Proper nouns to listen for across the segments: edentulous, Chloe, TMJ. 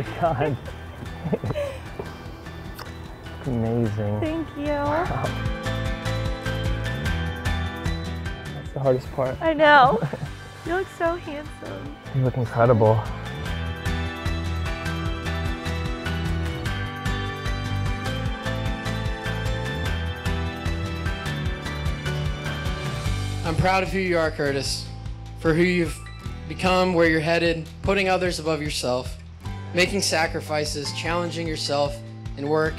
my God. Amazing. Thank you. Wow. That's the hardest part. I know. You look so handsome. You look incredible. I'm proud of who you are, Curtis, for who you've become, where you're headed, putting others above yourself, making sacrifices, challenging yourself in work,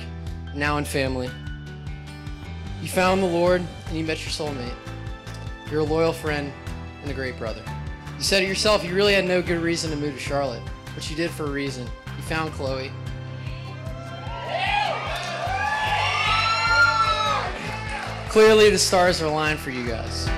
now in family. You found the Lord and you met your soulmate. You're a loyal friend and a great brother. You said it yourself, you really had no good reason to move to Charlotte, but you did for a reason. You found Chloe. Clearly the stars are aligned for you guys.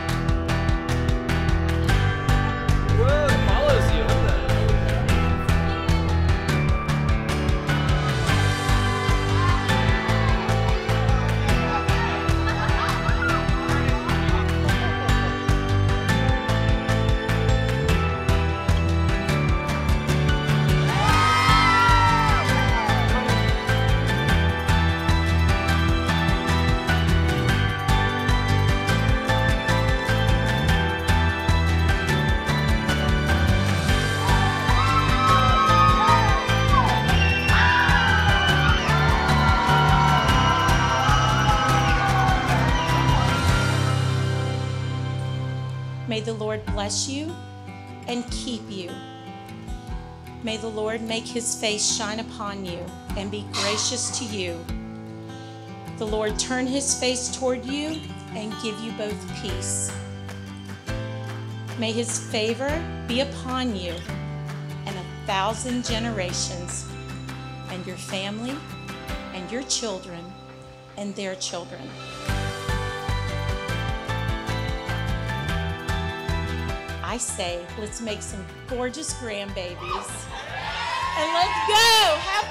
May the Lord bless you and keep you. May the Lord make his face shine upon you and be gracious to you. The Lord turn his face toward you and give you both peace. May his favor be upon you and 1,000 generations, and your family and your children and their children. I say, let's make some gorgeous grandbabies and let's go. Have